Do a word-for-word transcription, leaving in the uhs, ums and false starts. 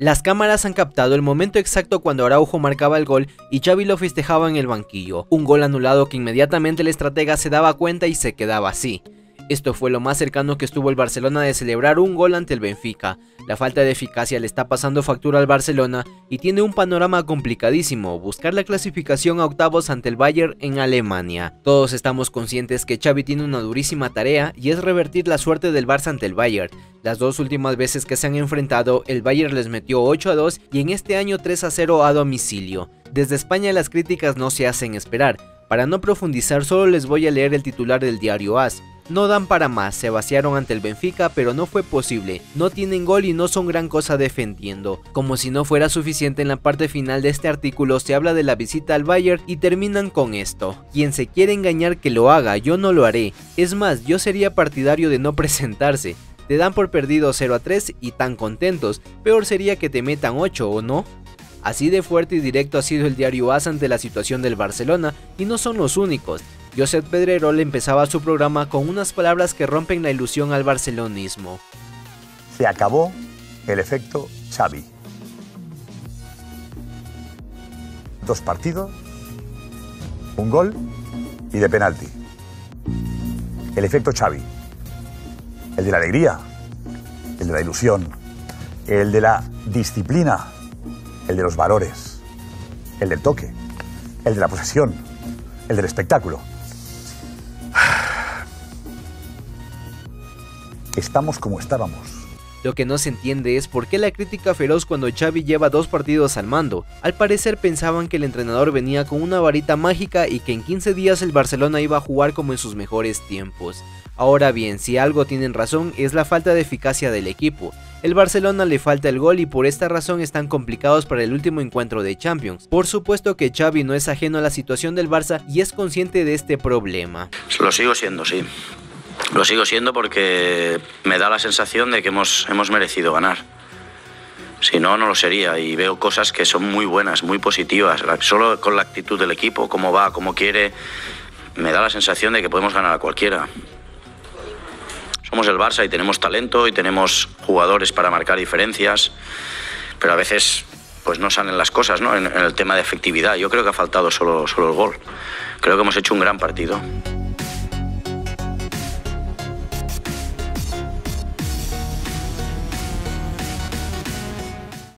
Las cámaras han captado el momento exacto cuando Araujo marcaba el gol y Xavi lo festejaba en el banquillo, un gol anulado que inmediatamente el estratega se daba cuenta y se quedaba así. Esto fue lo más cercano que estuvo el Barcelona de celebrar un gol ante el Benfica. La falta de eficacia le está pasando factura al Barcelona y tiene un panorama complicadísimo: buscar la clasificación a octavos ante el Bayern en Alemania. Todos estamos conscientes que Xavi tiene una durísima tarea y es revertir la suerte del Barça ante el Bayern. Las dos últimas veces que se han enfrentado, el Bayern les metió ocho a dos y en este año tres a cero a domicilio. Desde España las críticas no se hacen esperar. Para no profundizar, solo les voy a leer el titular del diario A S. No dan para más, se vaciaron ante el Benfica pero no fue posible, no tienen gol y no son gran cosa defendiendo. Como si no fuera suficiente, en la parte final de este artículo se habla de la visita al Bayern y terminan con esto: quien se quiere engañar que lo haga, yo no lo haré, es más, yo sería partidario de no presentarse. Te dan por perdido cero a tres y tan contentos, peor sería que te metan ocho, ¿o no? Así de fuerte y directo ha sido el diario A S ante la situación del Barcelona, y no son los únicos. Josep Pedrerol empezaba su programa con unas palabras que rompen la ilusión al barcelonismo. Se acabó el efecto Xavi. Dos partidos, un gol y de penalti. El efecto Xavi. El de la alegría, el de la ilusión, el de la disciplina, el de los valores, el del toque, el de la posesión, el del espectáculo. Estamos como estábamos. Lo que no se entiende es por qué la crítica feroz cuando Xavi lleva dos partidos al mando. Al parecer pensaban que el entrenador venía con una varita mágica y que en quince días el Barcelona iba a jugar como en sus mejores tiempos. Ahora bien, si algo tienen razón es la falta de eficacia del equipo. El Barcelona le falta el gol y por esta razón están complicados para el último encuentro de Champions. Por supuesto que Xavi no es ajeno a la situación del Barça y es consciente de este problema. Lo sigo siendo, sí. Lo sigo siendo porque me da la sensación de que hemos, hemos merecido ganar. Si no, no lo sería. Y veo cosas que son muy buenas, muy positivas. Solo con la actitud del equipo, cómo va, cómo quiere, me da la sensación de que podemos ganar a cualquiera. Somos el Barça y tenemos talento y tenemos jugadores para marcar diferencias, pero a veces pues no salen las cosas, ¿no? En, en el tema de efectividad. Yo creo que ha faltado solo, solo el gol. Creo que hemos hecho un gran partido.